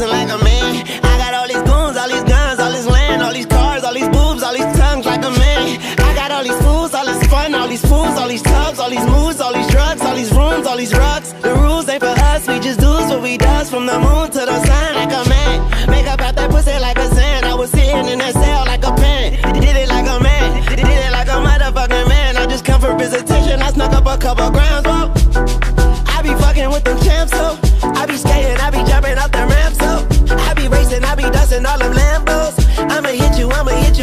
flexing like a man. I got all these goons, all these guns, all this land, all these cars, all these boobs, all these tongues like a man. I got all these fools, all this fun, all these fools, all these tubs, all these moods, all these drugs, all these rooms, all these rugs. The rules ain't for us, we just do what we does. From the moon to the sun like a man. Make up out that pussy like a sand. I was sitting in that cell like a pen. Did it like a man, did it like a motherfucking man. I just come for visitation, I snuck up a couple grams, whoa. I be fucking with them champs, so I be skating, I be jumping off the ramps, so I be racing, I be dusting all them Lambos. I'ma hit you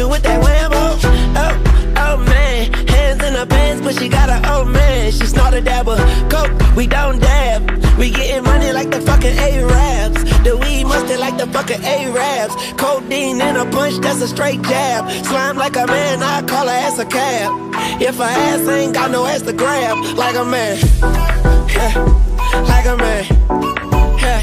with that whammo. Oh, oh man, hands in her pants, but she got her old man. She snorted that with coke, we don't dab. We getting money like the fucking A-Rabs. The weed mustard like the fucking A-Rabs. Codeine in a punch, that's a straight jab. Slime like a man, I call her ass a cab. If her ass ain't got no ass to grab. Like a man, yeah. Like a man, yeah.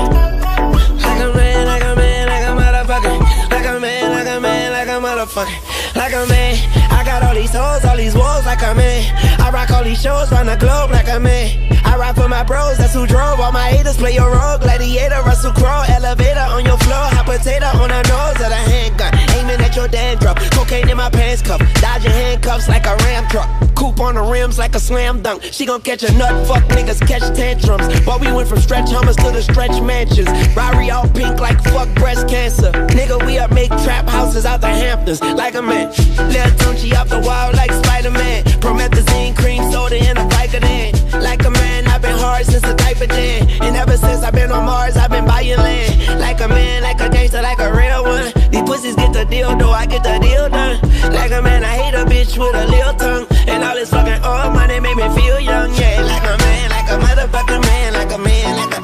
Like a man, like a man, like a motherfucker. Like a man, like a man, like a motherfucker. Like a man, I got all these hoes, all these walls like a man. I rock all these shows round the globe like a man. I ride for my bros, that's who drove. All my haters play your role. Gladiator, Russell Crowe, elevator on your floor. Hot potato on the nose of the handgun. Aiming at your dandruff. Cocaine in my pants cuff. Dodging handcuffs like a ram truck. Coupe on the rims like a slam dunk. She gon' catch a nut, fuck niggas catch tantrums. But we went from stretch hummus to the stretch mansions. Rari all pink like fuck breast cancer. Nigga, we up make trap houses out the Hamptons. Like a man. Lil Tunchi off the wall like Spider-Man. Promethazine, cream soda, and a Vicodin. Like a man. I've been hard since the diaper den. And ever since I've been on Mars, I've been buying land. Like a man, like a gangster, like a real one. These pussies get the deal, though I get the deal done. Like a man, I hate a bitch with a lil tongue. And all this fucking oil money make me feel young, yeah. Like a man, like a motherfucking man. Like a man, like a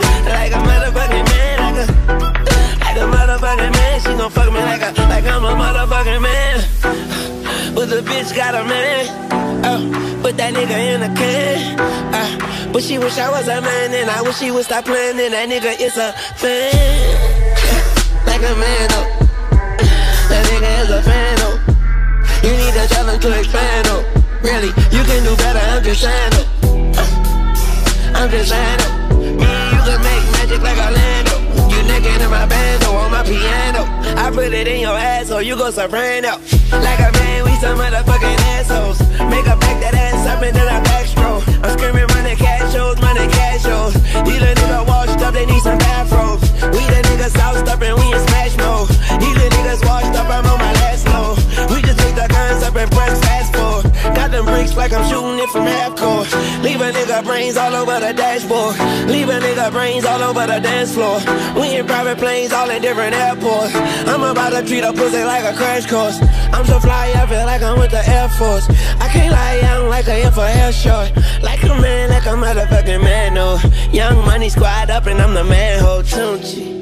motherfucking man. Like a motherfucking man. She gon' fuck me like I'm a motherfucking man. But the bitch got a man, oh, but that nigga in a can, but she wish I was a man, and I wish she would stop playing. And that nigga is a fan, like a man, oh. That nigga is a fan, oh. You need to tell him to expand, oh. Really, you can do better, I'm just saying, oh. I'm just saying, oh. Me and you can make magic like Orlando. You naked in my bands, oh, on my piano. I put it in your ass, oh, you go soprano. Like a man, we some motherfucking assholes. Make her back that ass up into the backstroke. I'm screaming, running cash shows, running cash shows. These little niggas washed up, they need some bathrobes. We the niggas sauced up and we in smash mode. These little niggas washed up, I'm on my last low. We just took the guns up and press fast forward. Got them bricks like I'm shooting it from half court. Leave a nigga brains all over the dashboard. Leave a nigga brains all over the dance floor. We in private planes, all in different airports. I'm about to treat a pussy like a crash course. I'm so fly, I feel like I'm with the Air Force. I can't lie, I'm like a air for air short. Like a man, like a motherfucking man, oh. Young Money squad up and I'm the man, ho, Tunchi.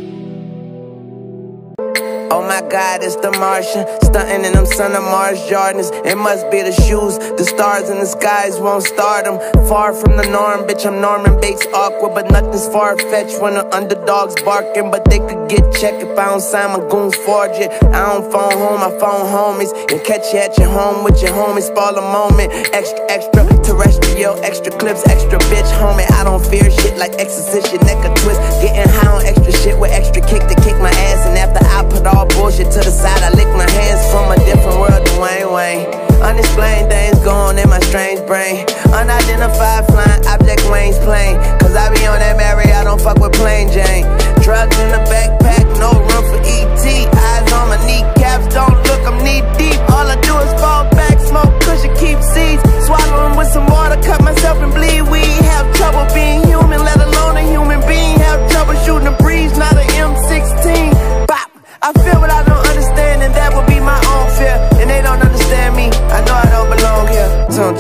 Oh my God, it's the Martian. Stunting in them son of Mars Jordans. It must be the shoes. The stars in the skies won't start them. Far from the norm, bitch, I'm Norman Bates awkward. But nothing's far-fetched when the underdog's barking. But they could get checked if I don't sign my goons forge it. I don't phone home, I phone homies. And catch you at your home with your homies. Fall a moment, extra, extra, terrestrial. Extra clips, extra bitch, homie. I don't fear shit like exorcist, your neck a twist. Getting high on extra shit with extra kick to kick my ass. And after I put all bullshit to the side, I lick my hands from a different world, Dwayne Wayne. Unexplained things going in my strange brain. Unidentified flying object wings plane. Cause I be on that Mary, I don't fuck with plain Jane. Drugs in the backpack, no room for ET. Eyes on my kneecaps, don't look, I'm knee deep. All I do is fall back, smoke cushion, keep seeds. Swallowing with some water, cut myself and bleed. We have trouble being human, let alone a human being. Have trouble shooting a breeze, not an M16. Bop! I feel what I don't understand, and that would be my own fear. And they don't understand me, I know I don't belong here. Touch,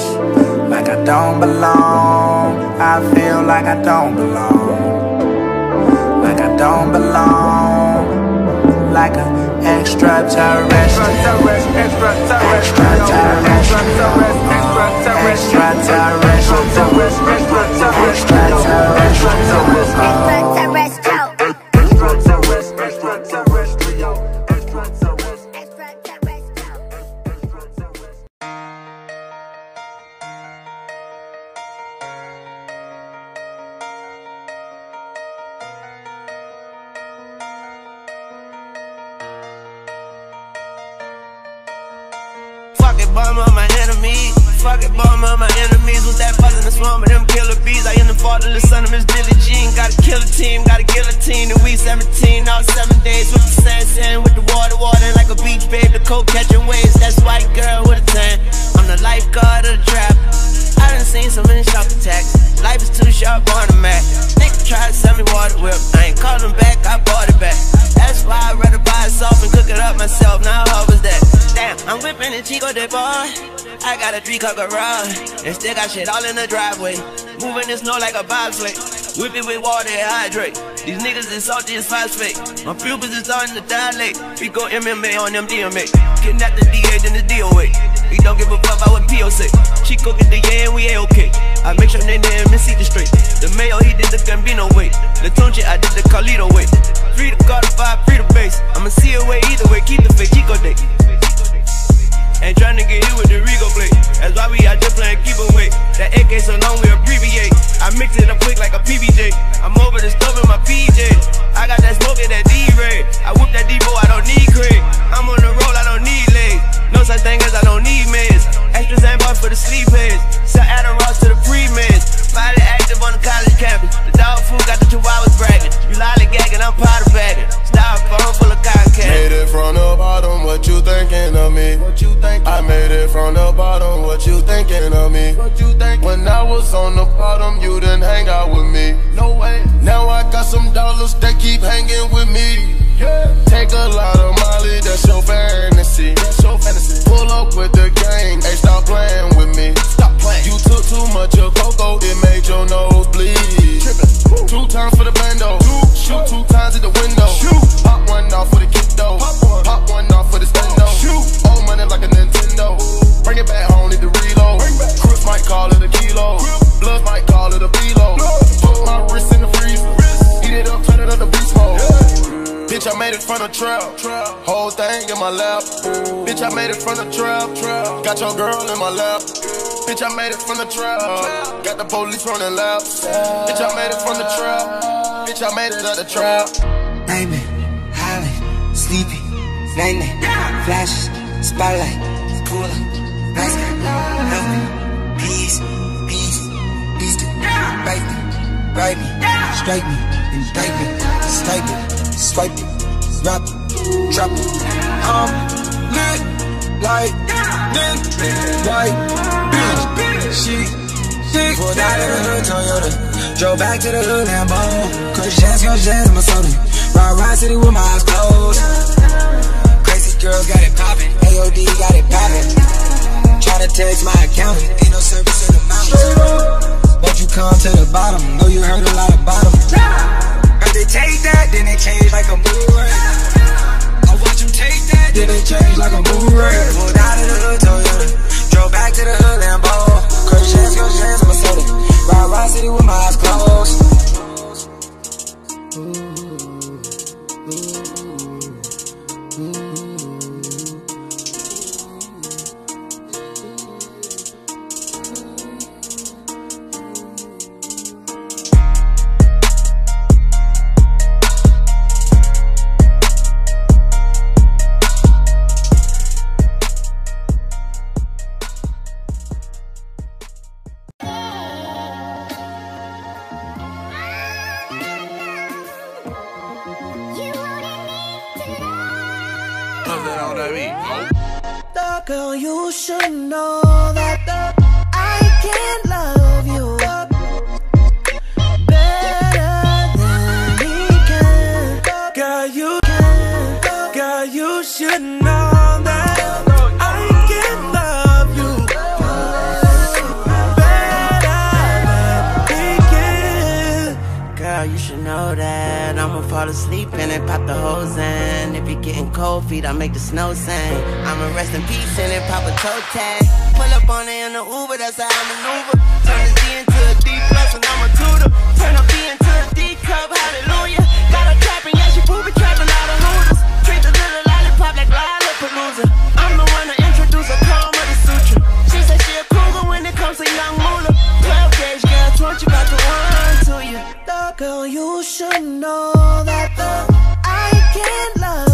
like I don't belong. I feel like I don't belong. Like I don't belong. Like an extraterrestrial. enemies. Fuck it, bomb of my enemies. Was that buzzing the swarm of them killer bees? I am the fatherless son of Miss Billie Jean. Got a killer team, got a guillotine. And we 17, all 7 days with the sand sand, with the water watering like a beach, babe. The cold catching waves, that's white girl with a tan. I'm the lifeguard of the trap. I done seen so many shark attacks. Life is too sharp on the mat. Nigga tried to sell me water whip. I ain't called him back, I bought it back. That's why I'd rather buy salt and cook it up myself. Now how was that? Damn, I'm whipping the Chico de Bar. I got a 3-car garage and still got shit all in the driveway. Moving the snow like a bobsled. Whip it with water and hydrate. These niggas is salty as phosphate. My pupils is starting to dilate. We go MMA on them DMX. Kidnap the DA then the DOA. We don't give a fuck about what P.O. say. Chico get the yeah and we A-OK. I make sure they name and see the straight. The Mayo, he did the Gambino way. The Tunche, I did the Carlito way. Free the car to five, free the base. I'ma see it way either way, keep the fake Chico day. Ain't tryna get hit with the Rigo plate. That's why we out there playing keep away. That AK so long we abbreviate. I mix it up quick like a PBJ. I'm over the stove in my PJ. I got that smoke in that D-Ray. I whoop that D-Bo, I don't need Craig. I'm on the roll, I don't need legs. No such thing as I don't need meds. Extra Zambar for the sleep heads. Sell Adderalls to the pre-meds. Finally active on the college campus. The dog food got the chihuahuas bragging. You lollygagging, I'm powder bagging. Styrofoam full of cotton candy. Made it from the bottom, what you thinking of me? What you thinking? I made it from the bottom, what you thinking of me? What you thinking? When I was on the bottom, you didn't hang out with me. No way. Now I got some dollars that keep hanging with me. Yeah. Take a lot of Molly, that's your fantasy. That's your fantasy. Pull up with the gang, hey, stop playing with me. Stop playing. You took too much of cocoa, it made your nose bleed. Trippin'. 2 times for the bando. Shoot 2 times at the window. Shoot. Pop one off for the kiddo. Pop one off for the stendo. Shoot. Old money like a Nintendo. Bring it back home, need to reload. Crips might call it a kilo. Blood might call it a below. Put my wrist in the freezer. Eat it up, turn it up to beach mode. Bitch, I made it from the trap. Whole thing in my lap. Bitch, I made it from the trap. Got your girl in my lap. Bitch, I made it from the trap. Got the police running laps. Bitch, I made it from the trap. Bitch, I made it out the trap. Diamond, Holland, Sleepy, Night Night, Flashes, Spotlight, Cooler, Nice Guy, Help Me, Peace, Peace, Beast, Bite Me, Bite Me, Strike Me, Indict Me, Snipe Me. Swipe it, rap it, drop it. I'm lit like this, like bitch. She thick. Pulled out of the hood Toyota, drove back to the hood Lambo. Crush jazz, my soda. Ride city with my eyes closed. Crazy girls got it poppin', AOD got it poppin'. Tryna text my accountant, ain't no service in the mountains. Won't you come to the bottom? Know you heard a lot about 'em. They take that, then they change like a Blu-ray. I watch them take that, then they change like a Blu-ray. Pulled out of the hood Toyota, drove back to the hood Lambo. Crush jazz, go jazz, my soda. Ride city with my eyes closed. Girl, you should know that I can't love you better than he can. Girl, you can. Girl, you should know that I can love you better than he can. Girl, you should know that I'ma fall asleep and it pop the hose in. If you're getting cold feet, I make the snow sing. I'ma rest in peace and then pop a toe tag. Pull up on it in the Uber, that's how I maneuver. Turn the Z into a D plus and I'm a tutor. Turn a B into a D cup, hallelujah. Got her trapping, yeah, she booby trapping all the hooters. Treat the little lollipop like Lollapalooza. I'm the one to introduce her, call her the suture. She said she a cougar when it comes to young moolah. 12 gauge, girl, torch about to run to you. The girl, you should know that I can't love.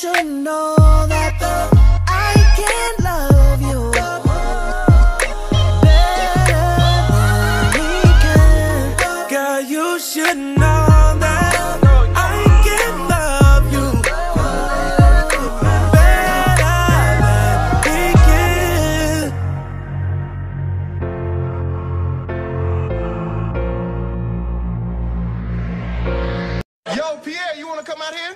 should know that I can't love you better than he can. Girl, you should know that I can love you better than he can. Yo, Pierre, you wanna come out here?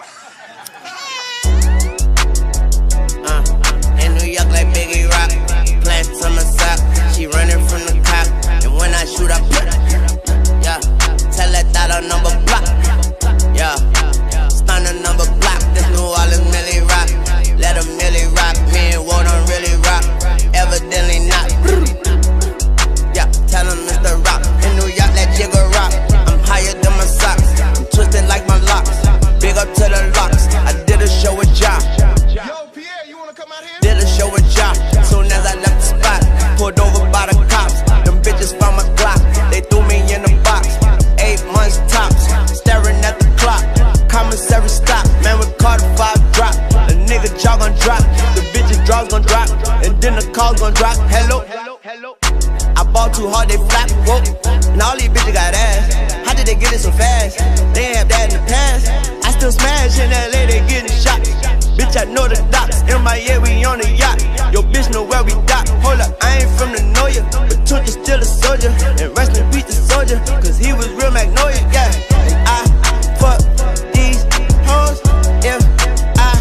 Call's gon' drop, hello. I bought too hard, they flap, whoa. And all these bitches got ass. How did they get it so fast? They ain't have that in the past. I still smash in LA, they getting shot. Bitch, I know the docks. MIA, we on the yacht. Yo, bitch, know where we got. Hold up, I ain't from the Noya, but Tunch is still a soldier. And rest in peace, the soldier, cause he was real Magnolia, yeah. And I fuck these hoes if I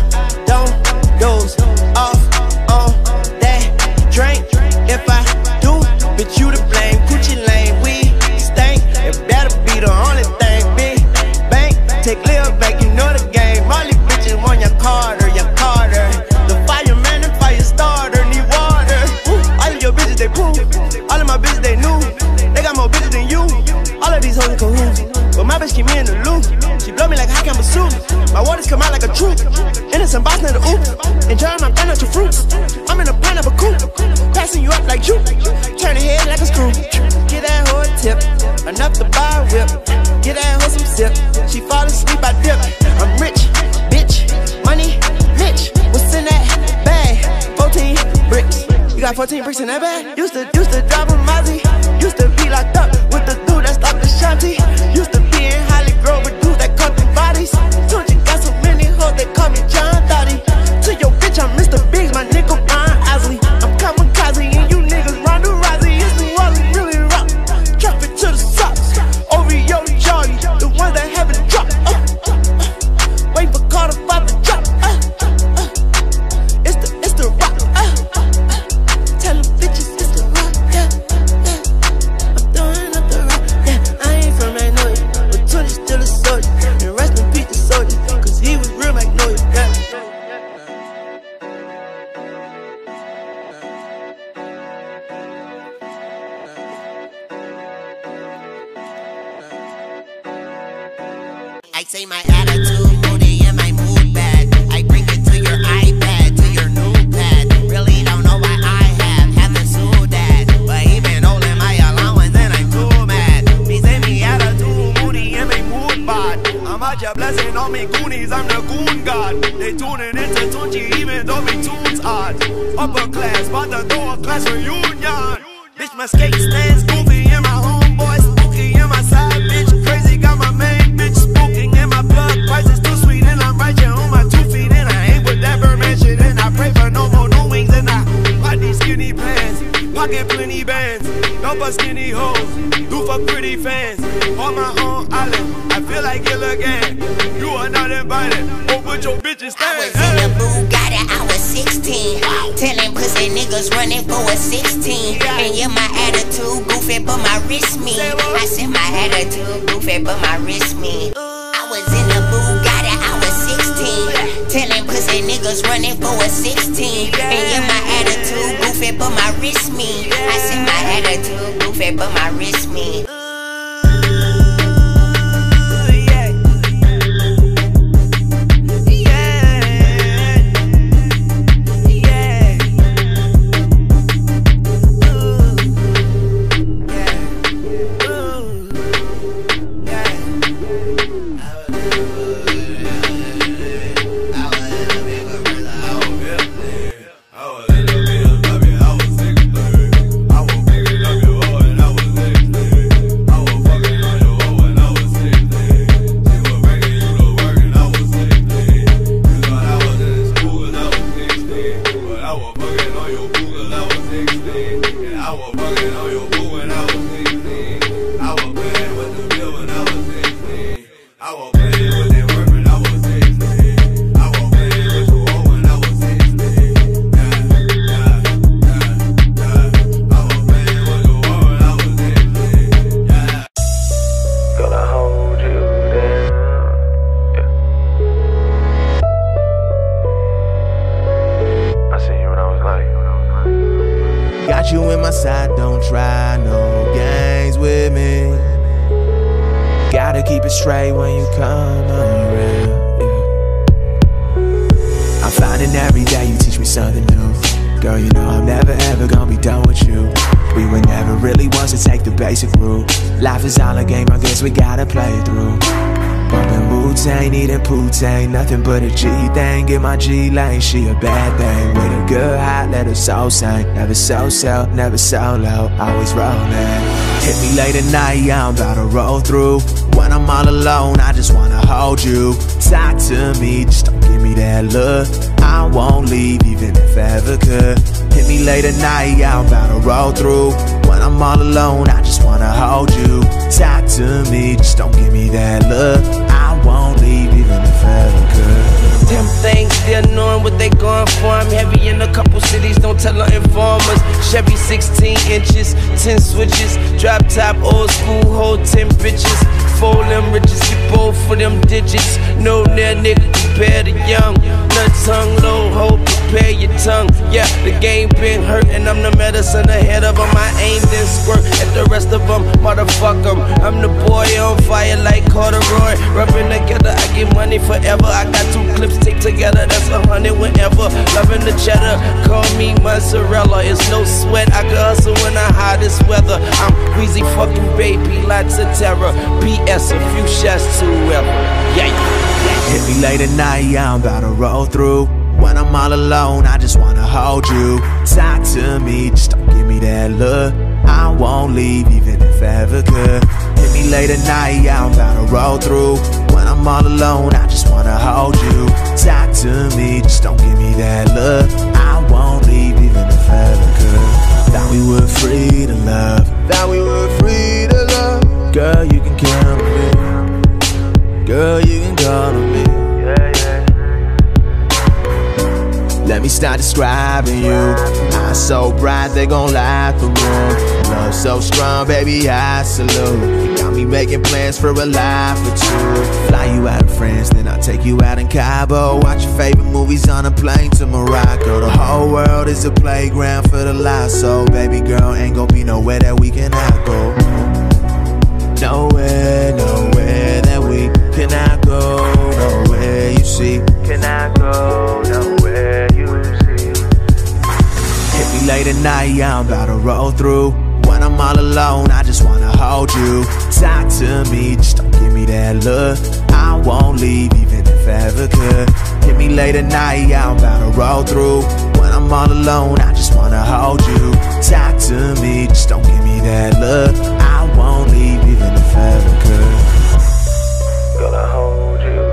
don't doze off. You to blame, coochie lame, we stink. It better be the only thing, big bank. Take live back, you know the game. All these bitches want your Carter the fireman, the fire starter, need water. All of your bitches, they poo. All of my bitches, they new. They got more bitches than you. All of these hoes in cahoots, but my bitch keep me in the loop. She blow me like I can pursue. My waters come out like a troop. Innocent box near the oop. Enjoying my down your fruits. I'm in a pineapple coupe, passing you up like you. Turn your head like a screw. Get that hoe a tip, enough to buy a whip. Get that hoe some sip. She fall asleep, I dip. I'm rich, bitch. Money, rich. What's in that bag? 14 bricks. You got 14 bricks in that bag? Used to drive a Mazzy. Used to be locked up with the dude that stopped the shanty. Used to be in Holly Grove with dudes that cut the bodies. Don't you got so many hoes that call me John Dottie. To your bitch, I'm Mr. Biggs, my nickel Brian Osley. I'm kamikaze and you niggas Ronda Rousey. It's New Orleans, really rock. Drop it to the socks. Oreo, Jordy, the ones that haven't dropped. Wait for Carter Pop to drop. It's the rock. Tell them bitches it's the rock. Yeah. I'm throwing up the rock. Yeah, I ain't from Magnolia, but Tony still a soldier. And rest in peace, the soldier, cause he was real Magnolia. Yeah. I say my attitude, booty, and my mood bad. I bring it to your iPad, to your new pad. Really don't know why I have the zoo dad. But he been holding my allowance and I'm too mad. Me say me attitude, booty, and my mood bad. I'm out your blessing on me goonies, I'm the goon god. They tuning into Tunchi even though me tunes odd. Upper class, but the door class reunion. Bitch, my skate stands goofy and my homeboy spooky and my side bitch crazy got my man. Pocket plenty bands, no but skinny hoes, do for pretty fans. On my own island, I feel like ill again. You are not invited, oh but your bitches stand. I was in the Bugatti, I was 16. Telling pussy niggas running for a 16. And yeah, my attitude goofy, but my wrist me. I said my attitude goofy, but my wrist me. I was in the Bugatti, I was 16. Telling pussy niggas running for a 16. And yeah, my attitude goofy, but my wrist me. I said my attitude goofy, but my wrist me. I love you. gotta keep it straight when you come around, yeah. I'm finding every day you teach me something new. Girl, you know I'm never ever gonna be done with you. We were never really ones to take the basic route. Life is all a game, I guess we gotta play it through. Bumpin' Wu-Tang, eating Poo-Tang, nothing but a G thing in my G lane. She a bad thing, with a good high, let her soul sing. Never so-so, never solo, always rollin'. Hit me late at night, I'm about to roll through. When I'm all alone, I just wanna hold you. Talk to me, just don't give me that look. I won't leave, even if I ever could. Hit me late at night, I'm about to roll through. When I'm all alone, I just wanna hold you. Talk to me, just don't give me that look. I won't leave, even if I ever could. Them things, they're knowing what they going for. I'm heavy in a couple cities, don't tell no informers. Chevy 16 inches, 10 switches, drop top, old school, hold 10 bitches. Fold them riches, get bold for them digits. No near nigga compared to young. Nut tongue low, hold, prepare your tongue. Yeah, the game been hurt and I'm the medicine ahead of them. I aim then squirt at the rest of them, motherfuck them. I'm the boy on fire like corduroy. Rubbing together, I get money forever. I got two clips taped together, that's 100 whenever. Loving the cheddar, call me mozzarella. It's no sweat, I can hustle in the hottest weather. I'm Wheezy fucking baby, lots of terror. BS, a few shots to ever. Yeah, yeah. Hit me late at night, I'm about to roll through. When I'm all alone, I just wanna hold you. Talk to me, just don't give me that look. I won't leave, even if I ever could. Hit me late at night, I'm about to roll through. When I'm all alone, I just wanna hold you. Talk to me, just don't give me that look. I won't leave, even if I ever could. Thought we were free to love, thought we were free to love. Girl, you can count on me. Girl, you can count on me. Let me start describing you. Eyes so bright, they gon' light the room. Love so strong, baby, I salute. Got me making plans for a life with you. Fly you out of France, then I'll take you out in Cabo. Watch your favorite movies on a plane to Morocco. The whole world is a playground for the lost. So, baby girl, ain't gon' be nowhere that we cannot go. Nowhere, nowhere that we cannot go. Nowhere, you see, cannot go, nowhere. Late at night, I'm about to roll through. When I'm all alone, I just wanna hold you. Talk to me, just don't give me that look. I won't leave, even if I ever could. Hit me late at night, I'm about to roll through. When I'm all alone, I just wanna hold you. Talk to me, just don't give me that look. I won't leave, even if I ever could. Gonna hold you there.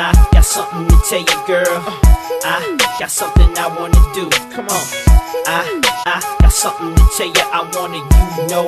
I got something to tell you, girl. I got something I wanna do. Come on. I got something to tell you. I wanna, you know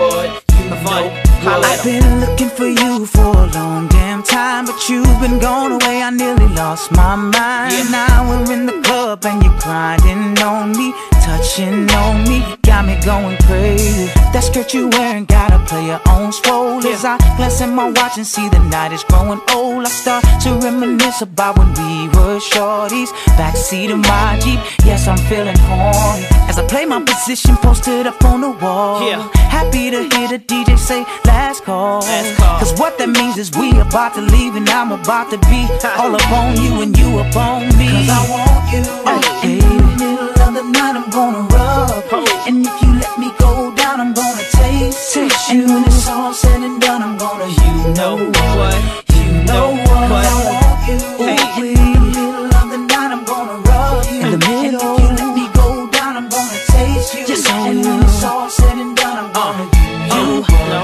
what? You know. I've been looking for you for a long damn time, but you've been gone away. I nearly lost my mind. Yeah. Now we're in the club and you're grinding on me, touching on me, got me going crazy. That skirt you wearing got a player on swole. As I glance at my watch and see the night is growing old, I start to reminisce about when we were shorties, backseat of my Jeep. Yes, I'm feeling horny as I play my position, posted up on the wall. Yeah. Happy to hear the DJ say last call, last call. Cause what that means is we about to leave and I'm about to be all up on you and you up on me. Cause I want you, oh, and in the middle of the night I'm gonna rub, oh. And if you let me go down, I'm gonna taste it. And when it's all said and done, I'm gonna, you know what, you know what, I want you, hey. In the middle of the night I'm gonna rub you, in the middle. And if you let me go down, I'm gonna taste you, yes. And when it's all said and done, I'm gonna,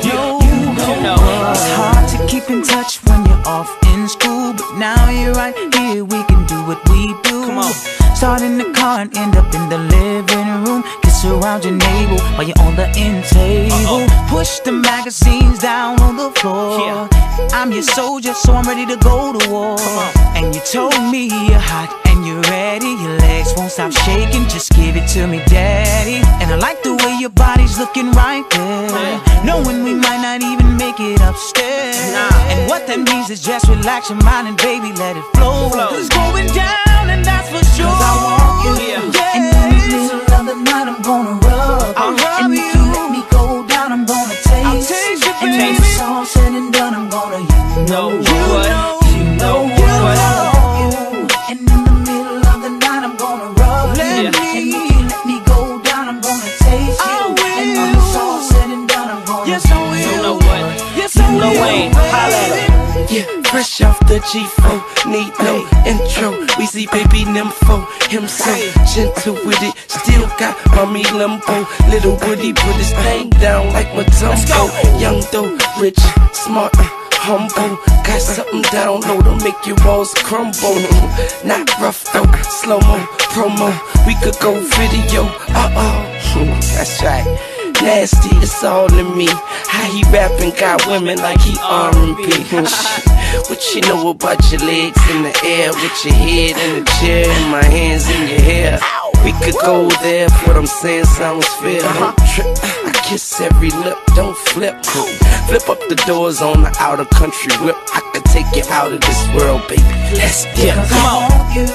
you know what. It's hard to keep in touch when you're off in school, but now you're right here, we can do what we do. Come on. Start in the car and end up in the living room, Dance around your navel while you're on the end table. Push the magazines down on the floor. I'm your soldier, so I'm ready to go to war. And you told me you're hot and you're ready. Your legs won't stop shaking, just give it to me, daddy. And I like the way your body's looking right there, knowing we might not even make it upstairs. And what that means is just relax your mind and baby, let it flow. It's going down and that's for sure. 'Cause I want you, and in the middle of the night I'm gonna rub you. And if you let me go down, I'm gonna taste you, baby. And when it's all said and done, I'm gonna fresh off the G4, need no intro. We see baby nympho, him so gentle with it. Still got mommy limbo. Little Woody put his thing down like my Dumbo. Young though, rich, smart, humble. Got something down low to make your walls crumble. Not rough though, slow-mo, promo. We could go video, that's right. Nasty, it's all in me. How he rapping got women like he R&B. What you know about your legs in the air, with your head in the chair and my hands in your hair. We could go there, what I'm saying sounds fair. Don't trip, I kiss every lip, don't flip. Flip up the doors on the outer country whip. I could take you out of this world, baby. Let's get it. Come on. You,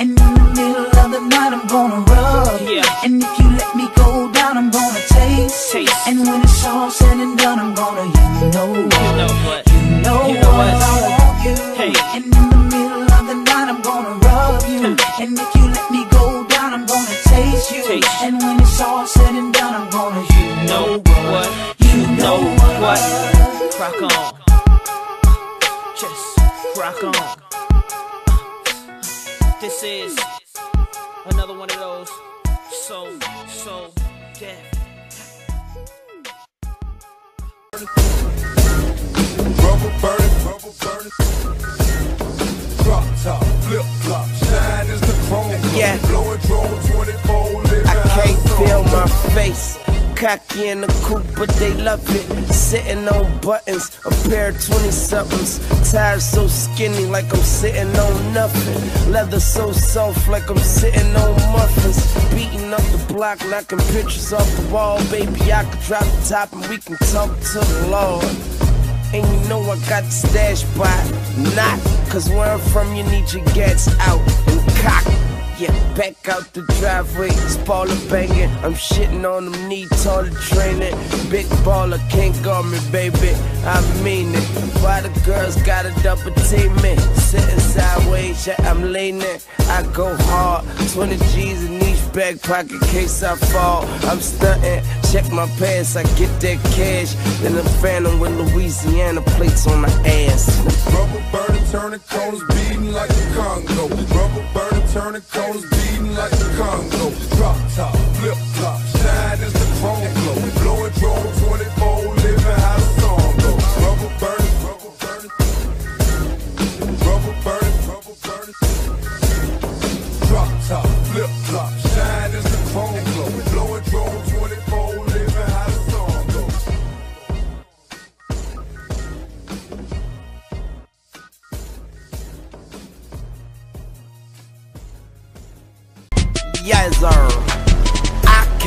and in the middle of the night I'm gonna rub. And if you let me go down, I'm gonna taste. And when it's all said and done, I'm gonna, you know what, you know what. I want you, and in the middle of the night I'm gonna rub you. And if you let me go down, I'm gonna taste you. And when it's all said and done, I'm gonna, you know what. Rock on, just rock on. This is another one of those so death. Rubber burning, drop top, flip flop, shine is the chrome. Blowing drone 24. I can't feel my face. Cocky in the coupe, but they love it. Sitting on buttons, a pair of 20-somethings. Tires so skinny like I'm sitting on nothing. Leather so soft like I'm sitting on muffins. Beating up the block, knocking pictures off the wall. Baby, I could drop the top and we can talk to the Lord. And you know I got the stash by not, 'cause where I'm from you need your gats out and cock. Back out the driveway, spoiler banging. I'm shitting on them, need taller training. Big baller, can't guard me, baby, I mean it. Why the girls gotta double team me? Sitting sideways, yeah, I'm leaning. I go hard, 20 G's in each back pocket, case I fall. I'm stunting, check my pants, I get that cash. Then I'm phantom with Louisiana plates on my ass. Rubber burning, turning cones, beating like the Congo. Rubber burning, turning cones, beating like the Congo. Drop top, flip flop, shine is the chrome glow. Blowing drone 24, living how the song goes. Rubber burning, rubber burning, rubber burning, rubber burning. Drop top, flip flop, shine is the chrome glow. Blowing drone 24, living how the song goes. Yes, sir.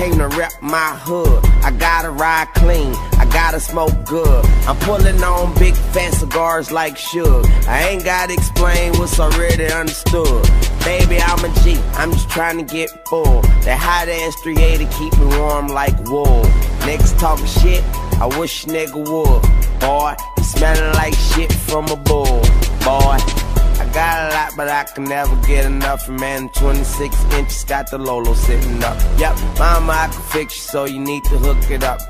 Came to rep my hood. I gotta ride clean, I gotta smoke good. I'm pulling on big fat cigars like Suge. I ain't gotta explain what's already understood. Baby, I'm a G, I'm just trying to get full. That hot ass 380 keep me warm like wool. Niggas talking shit, I wish nigga would. Boy, he smelling like shit from a bull. Boy, I got a lot, but I can never get enough. Man, 26 inches, got the Lolo sitting up. Mama, I can fix you, so you need to hook it up.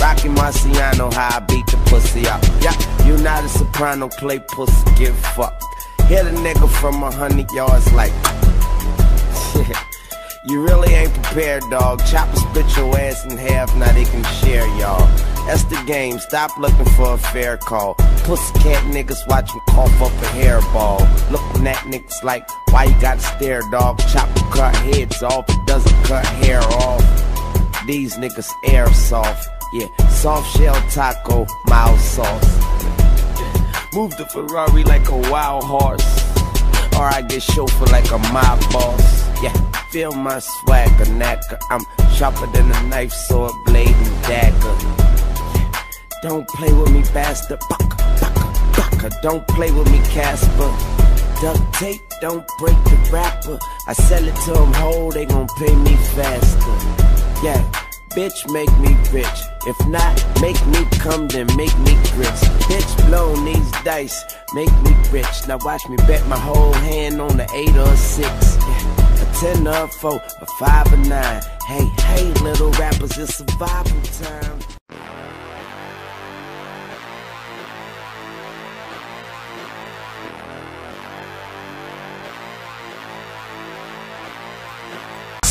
Rocky Marciano, how I beat the pussy up. You not a soprano, play pussy, get fucked. Hit a nigga from 100 yards like, you really ain't prepared, dog. Chopper split your ass in half, now they can share, y'all. That's the game, stop looking for a fair call. Pussycat niggas watch him cough up a hairball. Looking at niggas like, why you gotta stare, dog? Chopper cut heads off, it doesn't cut hair off. These niggas airsoft. Yeah, soft shell taco, mild sauce. Move the Ferrari like a wild horse, or I get chauffeur like a mob boss. Yeah, feel my swagger, knacker. I'm sharper than a knife, sword, blade, and dagger. Don't play with me, bastard. Baka, baka, baka. Don't play with me, Casper. Duct tape, don't break the rapper. I sell it to them whole, they gon' pay me faster. Yeah, bitch, make me rich. If not, make me come, then make me grits. Bitch, blow these dice, make me rich. Now watch me bet my whole hand on the 8 or 6. Yeah. A 10 or 4, a 5 or 9. Hey, hey, little rappers, it's survival time.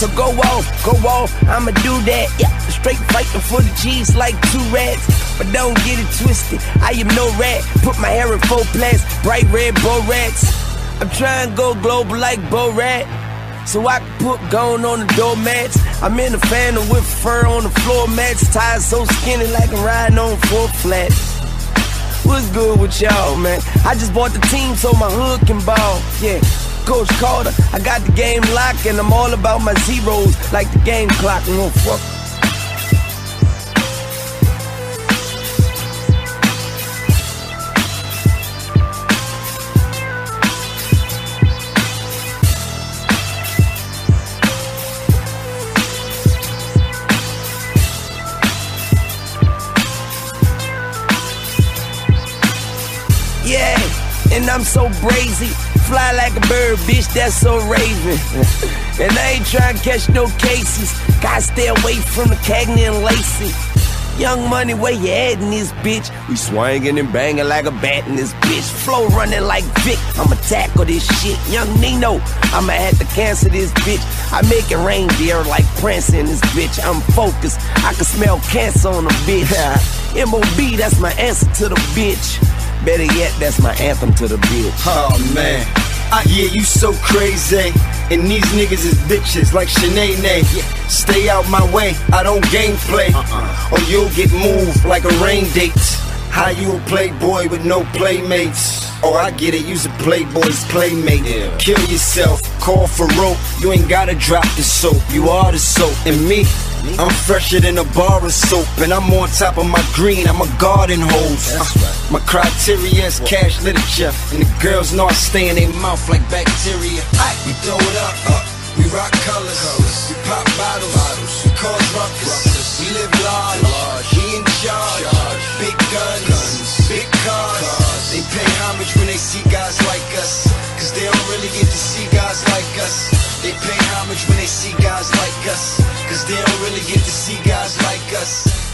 So go off, I'ma do that, yeah. Straight fighting for the G's like 2 rats. But don't get it twisted, I am no rat. Put my hair in 4 plaits, bright red borax. I'm trying to go global like Borat, so I can put gone on the doormats. I'm in a phantom with fur on the floor mats. Tires so skinny like I'm riding on 4 flats. What's good with y'all, man? I just bought the team so my hood can ball, yeah. Coach Carter, I got the game locked, and I'm all about my zeros like the game clock. No fuck. Yeah, and I'm so brazy. Fly like a bird, bitch, that's so raving. And I ain't trying to catch no cases. Gotta stay away from the Cagney and Lacey. Young Money, where you at in this bitch? We swinging and banging like a bat in this bitch. Flow running like Vic, I'ma tackle this shit. Young Nino, I'ma have to cancel this bitch. I make it rain, dear, like Prince in this bitch. I'm focused, I can smell cancer on a bitch. M.O.B., that's my answer to the bitch. Better yet, that's my anthem to the bitch. Oh man, yeah, you so crazy. And these niggas is bitches like Shanae. Yeah. Stay out my way, I don't gameplay. Or you'll get moved like a rain date. How you a playboy with no playmates? Oh, I get it, you's a playboy's playmate. Yeah. Kill yourself, call for rope. You ain't gotta drop the soap, you are the soap. And me, I'm fresher than a bar of soap. And I'm on top of my green, I'm a garden hose. Right. My criteria is cash literature. And the girls know I stay in their mouth like bacteria. We throw it up, we rock colors. We pop bottles, we cause ruckus. We live large, we in charge. Big guns, big cars. They pay homage when they see guys like us, cause they don't really get to see guys like us. They pay homage when they see guys like us, cause they don't really get to see guys like us.